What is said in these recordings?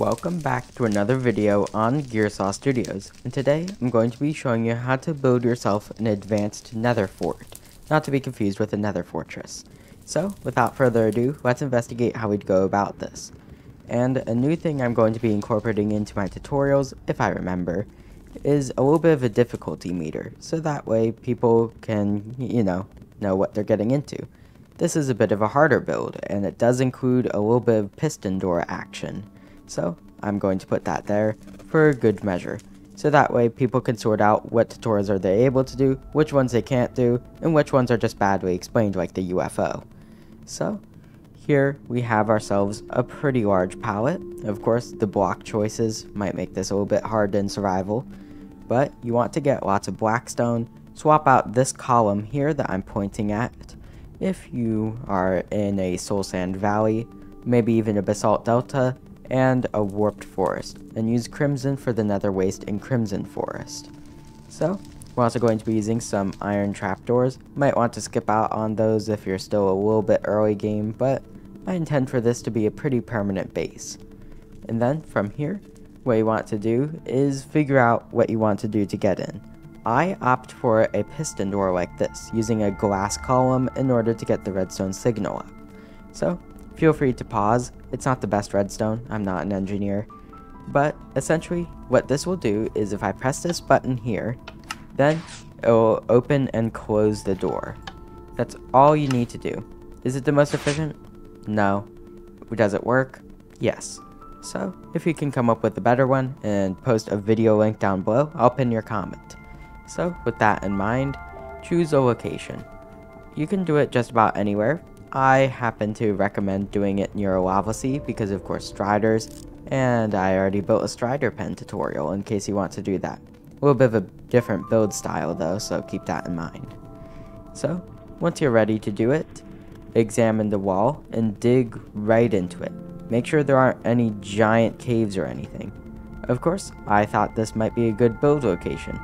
Welcome back to another video on Gearsaw Studios, and today I'm going to be showing you how to build yourself an advanced nether fort, not to be confused with a nether fortress. So without further ado, let's investigate how we'd go about this. And a new thing I'm going to be incorporating into my tutorials, if I remember, is a little bit of a difficulty meter, so that way people can, know what they're getting into. This is a bit of a harder build, and it does include a little bit of piston door action. So I'm going to put that there for good measure, so that way people can sort out what tutorials are they able to do, which ones they can't do, and which ones are just badly explained like the UFO. So here we have ourselves a pretty large palette. Of course, the block choices might make this a little bit hard in survival, but you want to get lots of blackstone. Swap out this column here that I'm pointing at. If you are in a soul sand valley, maybe even a basalt delta, and a warped forest, and use crimson for the nether waste in crimson forest. So we're also going to be using some iron trapdoors. Might want to skip out on those if you're still a little bit early game, but I intend for this to be a pretty permanent base. And then from here, what you want to do is figure out what you want to do to get in. I opt for a piston door like this, using a glass column in order to get the redstone signal up. So feel free to pause. It's not the best redstone, I'm not an engineer. But essentially, what this will do is if I press this button here, then it will open and close the door. That's all you need to do. Is it the most efficient? No. Does it work? Yes. So if you can come up with a better one and post a video link down below, I'll pin your comment. So with that in mind, choose a location. You can do it just about anywhere. I happen to recommend doing it near a lava sea because of course striders, and I already built a strider pen tutorial in case you want to do that. A little bit of a different build style though, so keep that in mind. So once you're ready to do it, examine the wall and dig right into it. Make sure there aren't any giant caves or anything. Of course, I thought this might be a good build location,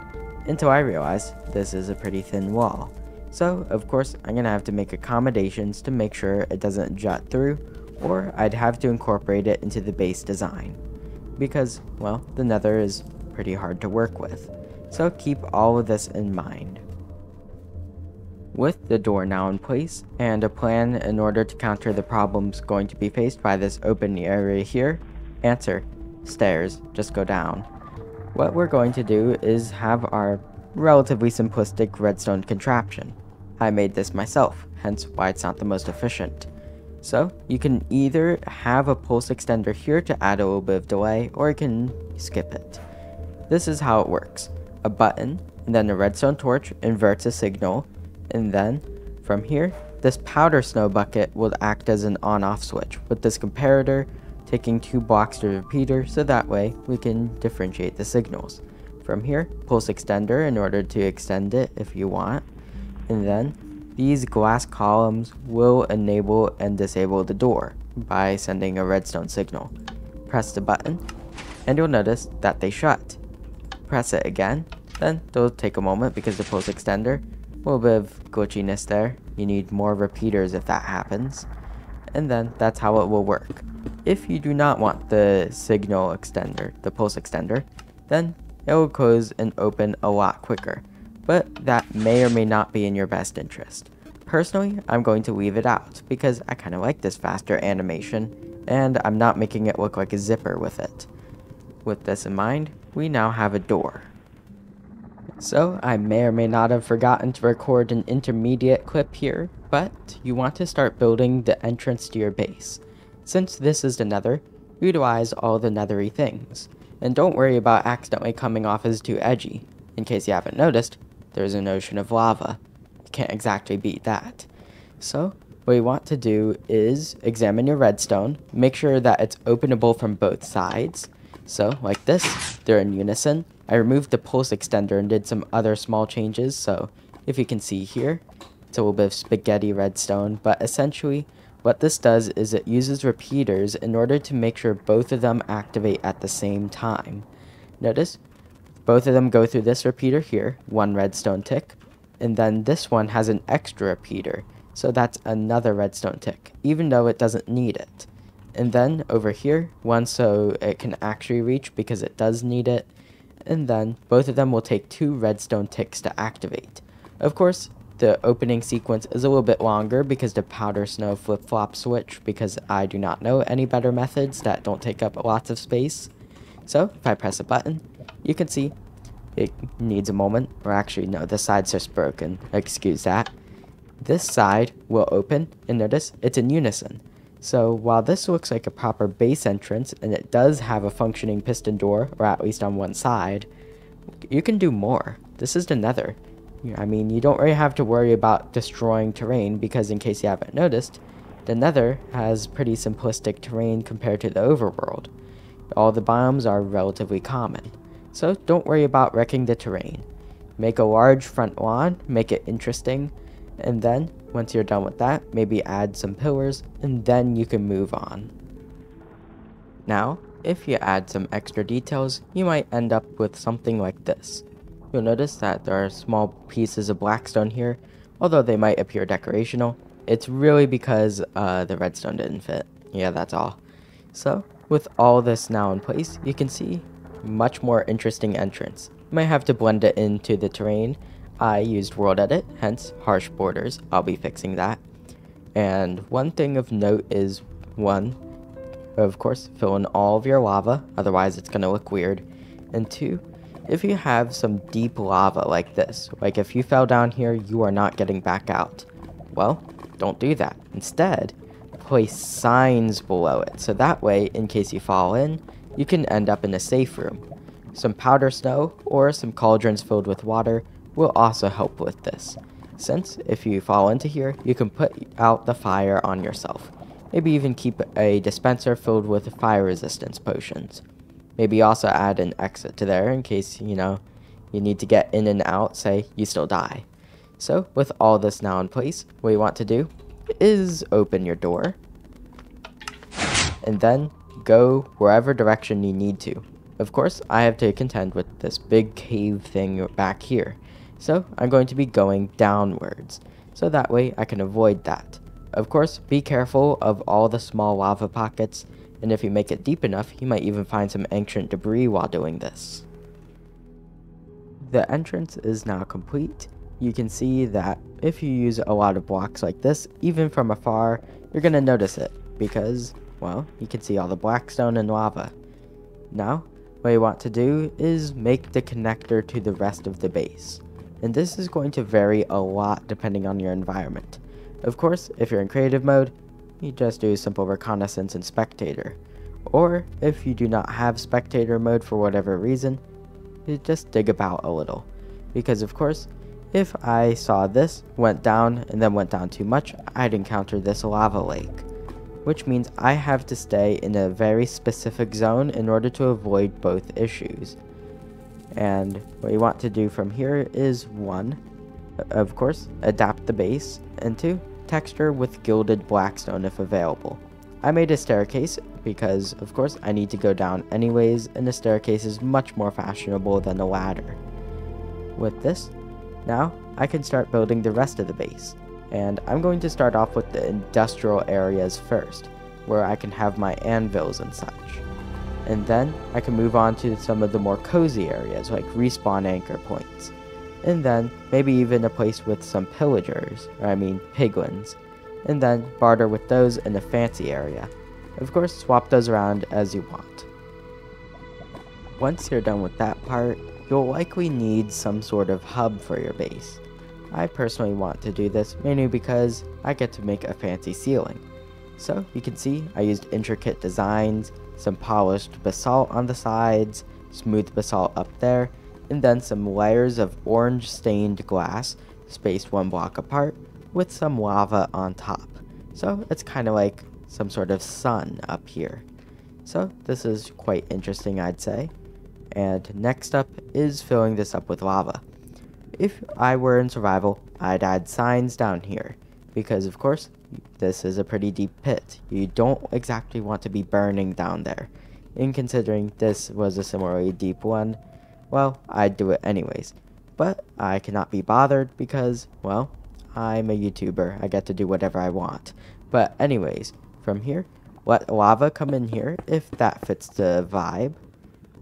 until I realized this is a pretty thin wall. So, of course, I'm gonna have to make accommodations to make sure it doesn't jut through, or I'd have to incorporate it into the base design. Because, well, the nether is pretty hard to work with. So keep all of this in mind. With the door now in place, and a plan in order to counter the problems going to be faced by this open area here, answer, stairs, just go down. What we're going to do is have our relatively simplistic redstone contraption. I made this myself, hence why it's not the most efficient. So you can either have a pulse extender here to add a little bit of delay, or you can skip it. This is how it works. A button, and then a redstone torch inverts a signal, and then from here, this powder snow bucket will act as an on-off switch with this comparator taking 2 blocks to repeater, so that way we can differentiate the signals. From here, pulse extender in order to extend it if you want, and then these glass columns will enable and disable the door by sending a redstone signal. Press the button, and you'll notice that they shut. Press it again, then they'll take a moment because the pulse extender, a little bit of glitchiness there, you need more repeaters if that happens, and then that's how it will work. If you do not want the signal extender, the pulse extender, then it will close and open a lot quicker, but that may or may not be in your best interest. Personally, I'm going to leave it out because I kind of like this faster animation, and I'm not making it look like a zipper with it. With this in mind, we now have a door. So I may or may not have forgotten to record an intermediate clip here, but you want to start building the entrance to your base. Since this is the nether, utilize all the nethery things. And don't worry about accidentally coming off as too edgy. In case you haven't noticed, there's an ocean of lava. You can't exactly beat that. So what you want to do is examine your redstone, make sure that it's openable from both sides. So like this, they're in unison. I removed the pulse extender and did some other small changes. So if you can see here, it's a little bit of spaghetti redstone, but essentially what this does is it uses repeaters in order to make sure both of them activate at the same time. Notice, both of them go through this repeater here, one redstone tick, and then this one has an extra repeater, so that's another redstone tick, even though it doesn't need it. And then over here, one so it can actually reach because it does need it. And then both of them will take 2 redstone ticks to activate. Of course, the opening sequence is a little bit longer because the powder snow flip-flop switch, because I do not know any better methods that don't take up lots of space. So if I press a button, you can see it needs a moment, or actually no, the side's just broken, excuse that. This side will open, and notice it's in unison. So while this looks like a proper base entrance, and it does have a functioning piston door, or at least on one side, you can do more. This is the Nether. I mean, you don't really have to worry about destroying terrain, because in case you haven't noticed, the Nether has pretty simplistic terrain compared to the overworld. All the biomes are relatively common, so don't worry about wrecking the terrain. Make a large front lawn, make it interesting, and then, once you're done with that, maybe add some pillars, and then you can move on. Now, if you add some extra details, you might end up with something like this. You'll notice that there are small pieces of blackstone here, although they might appear decorational. It's really because the redstone didn't fit. Yeah, that's all. So, with all this now in place, you can see much more interesting entrance. You might have to blend it into the terrain. I used World Edit, hence harsh borders. I'll be fixing that. And one thing of note is, one, of course, fill in all of your lava, otherwise it's going to look weird. And two, if you have some deep lava like this, like if you fell down here, you are not getting back out. Well, don't do that. Instead, place signs below it, so that way, in case you fall in, you can end up in a safe room. Some powder snow or some cauldrons filled with water will also help with this, since if you fall into here, you can put out the fire on yourself. Maybe even keep a dispenser filled with fire resistance potions. Maybe also add an exit to there in case, you know, you need to get in and out, say you still die. So with all this now in place, what you want to do is open your door and then go wherever direction you need to. Of course, I have to contend with this big cave thing back here. So I'm going to be going downwards, so that way I can avoid that. Of course, be careful of all the small lava pockets, and if you make it deep enough, you might even find some ancient debris while doing this. The entrance is now complete. You can see that if you use a lot of blocks like this, even from afar, you're going to notice it, because, well, you can see all the blackstone and lava. Now, what you want to do is make the connector to the rest of the base. And this is going to vary a lot depending on your environment. Of course, if you're in creative mode, you just do simple reconnaissance and spectator. Or, if you do not have spectator mode for whatever reason, you just dig about a little. Because of course, if I saw this, went down, and then went down too much, I'd encounter this lava lake. Which means I have to stay in a very specific zone in order to avoid both issues. And what you want to do from here is, one, of course, adapt the base, and two, texture with gilded blackstone if available. I made a staircase because, of course, I need to go down anyways, and a staircase is much more fashionable than a ladder. With this, now I can start building the rest of the base, and I'm going to start off with the industrial areas first, where I can have my anvils and such. And then I can move on to some of the more cozy areas like respawn anchor points. And then maybe even a place with some pillagers, or I mean piglins. And then barter with those in a fancy area. Of course, swap those around as you want. Once you're done with that part, you'll likely need some sort of hub for your base. I personally want to do this mainly because I get to make a fancy ceiling. So you can see I used intricate designs, some polished basalt on the sides, smooth basalt up there, and then some layers of orange stained glass spaced one block apart with some lava on top. So it's kind of like some sort of sun up here. So this is quite interesting, I'd say. And next up is filling this up with lava. If I were in survival, I'd add signs down here, because of course, this is a pretty deep pit. You don't exactly want to be burning down there. And considering this was a similarly deep one, well, I'd do it anyways. But I cannot be bothered because, well, I'm a YouTuber. I get to do whatever I want. But anyways, from here, let lava come in here if that fits the vibe.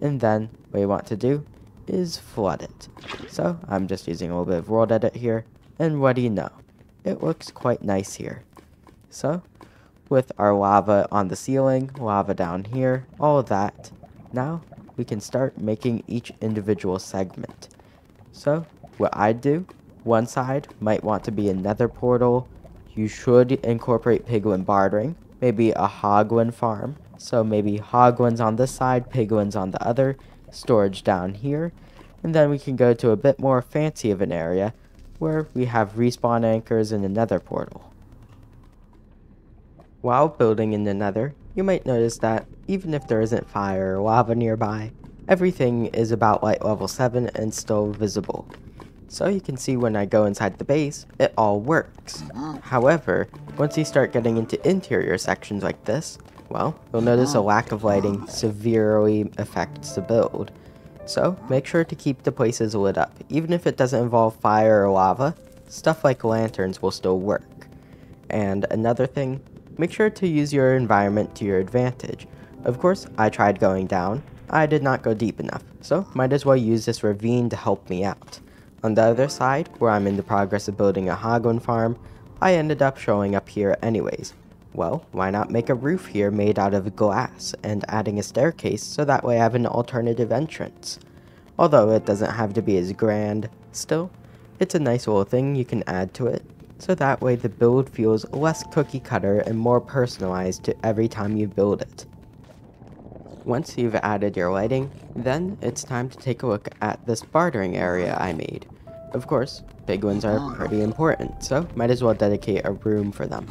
And then what you want to do is flood it. So I'm just using a little bit of world edit here. And what do you know? It looks quite nice here. So with our lava on the ceiling, lava down here, all of that. Now we can start making each individual segment. So what I'd do, one side might want to be a nether portal. You should incorporate piglin bartering. Maybe a hoglin farm. So maybe hoglins on this side, piglins on the other, storage down here. And then we can go to a bit more fancy of an area where we have respawn anchors in the nether portal. While building in the nether, you might notice that even if there isn't fire or lava nearby, everything is about light level 7 and still visible. So you can see when I go inside the base, it all works. However, once you start getting into interior sections like this, well, you'll notice a lack of lighting severely affects the build. So make sure to keep the places lit up. Even if it doesn't involve fire or lava, stuff like lanterns will still work. And another thing, make sure to use your environment to your advantage. Of course, I tried going down. I did not go deep enough, so might as well use this ravine to help me out. On the other side, where I'm in the progress of building a hoglin farm, I ended up showing up here anyways. Well, why not make a roof here made out of glass and adding a staircase so that way I have an alternative entrance? Although it doesn't have to be as grand, still, it's a nice little thing you can add to it, so that way the build feels less cookie cutter and more personalized to every time you build it. Once you've added your lighting, then it's time to take a look at this bartering area I made. Of course, piglins are pretty important, so might as well dedicate a room for them.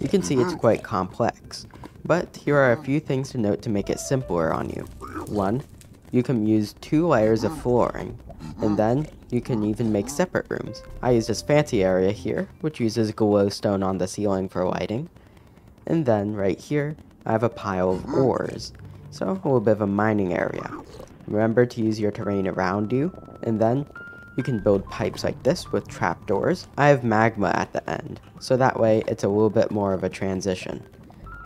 You can see it's quite complex, but here are a few things to note to make it simpler on you. One, you can use 2 layers of flooring, and then you can even make separate rooms. I use this fancy area here, which uses glowstone on the ceiling for lighting. And then right here, I have a pile of ores. So, a little bit of a mining area. Remember to use your terrain around you, and then you can build pipes like this with trapdoors. I have magma at the end, so that way it's a little bit more of a transition.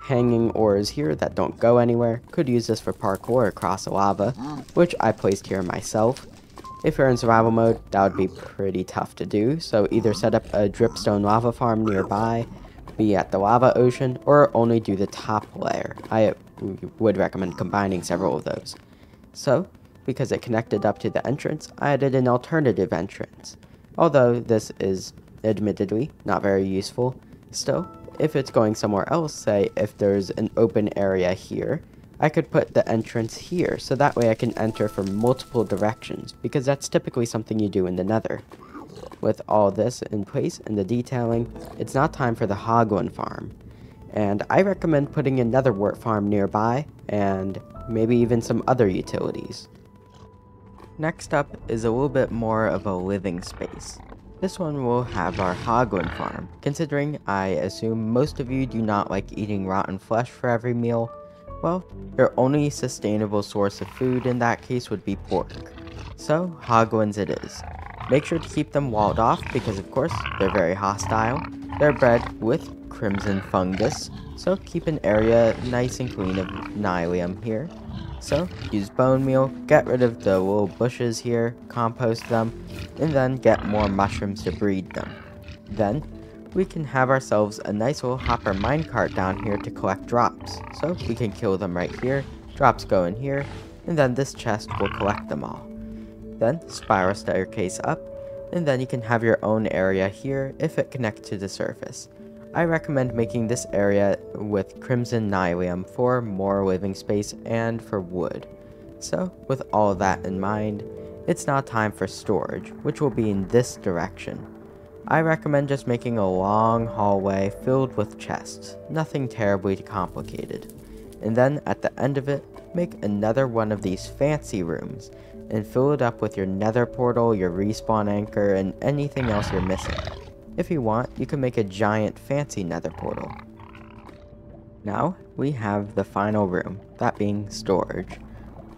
Hanging ores here that don't go anywhere. Could use this for parkour across lava, which I placed here myself. If you're in survival mode, that would be pretty tough to do, so either set up a dripstone lava farm nearby, be at the lava ocean, or only do the top layer. I would recommend combining several of those. So, because it connected up to the entrance, I added an alternative entrance. Although this is admittedly not very useful, still, if it's going somewhere else, say if there's an open area here, I could put the entrance here, so that way I can enter from multiple directions, because that's typically something you do in the nether. With all this in place and the detailing, it's now time for the hoglin farm. And I recommend putting another wart farm nearby, and maybe even some other utilities. Next up is a little bit more of a living space. This one will have our hoglin farm. Considering I assume most of you do not like eating rotten flesh for every meal, well, your only sustainable source of food in that case would be pork. So, hoglins it is. Make sure to keep them walled off because of course, they're very hostile. They're bred with crimson fungus, so keep an area nice and clean of Nihilium here. So use bone meal, get rid of the little bushes here, compost them, and then get more mushrooms to breed them. Then we can have ourselves a nice little hopper minecart down here to collect drops, so we can kill them right here, drops go in here, and then this chest will collect them all. Then spiral staircase up, and then you can have your own area here if it connects to the surface. I recommend making this area with crimson Nihilium for more living space and for wood. So with all that in mind, it's now time for storage, which will be in this direction. I recommend just making a long hallway filled with chests, nothing terribly complicated. And then at the end of it, make another one of these fancy rooms and fill it up with your nether portal, your respawn anchor, and anything else you're missing. If you want, you can make a giant fancy nether portal. Now we have the final room, that being storage.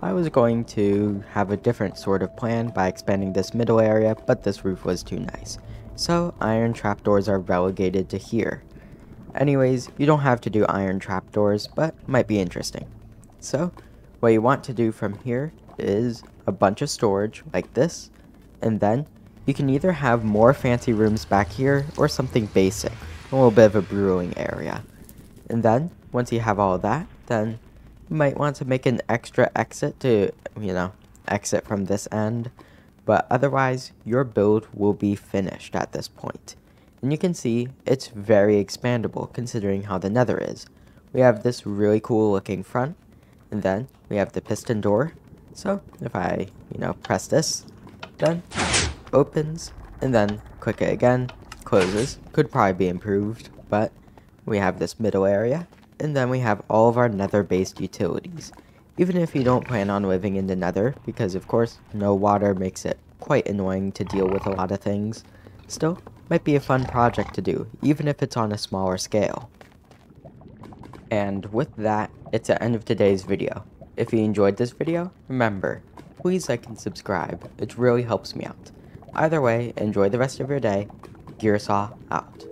I was going to have a different sort of plan by expanding this middle area, but this roof was too nice. So iron trapdoors are relegated to here. Anyways, you don't have to do iron trapdoors, but might be interesting. So, what you want to do from here is a bunch of storage, like this, and then you can either have more fancy rooms back here, or something basic, a little bit of a brewing area. And then, once you have all that, then you might want to make an extra exit to, you know, exit from this end, but otherwise, your build will be finished at this point. And you can see, it's very expandable considering how the Nether is. We have this really cool looking front, and then we have the piston door. So, if I, you know, press this, then opens, and then click it again, closes. Could probably be improved, but we have this middle area, and then we have all of our Nether-based utilities. Even if you don't plan on living in the Nether, because of course, no water makes it quite annoying to deal with a lot of things, still, might be a fun project to do, even if it's on a smaller scale. And with that, it's the end of today's video. If you enjoyed this video, remember, please like and subscribe, it really helps me out. Either way, enjoy the rest of your day. Gearsaw out.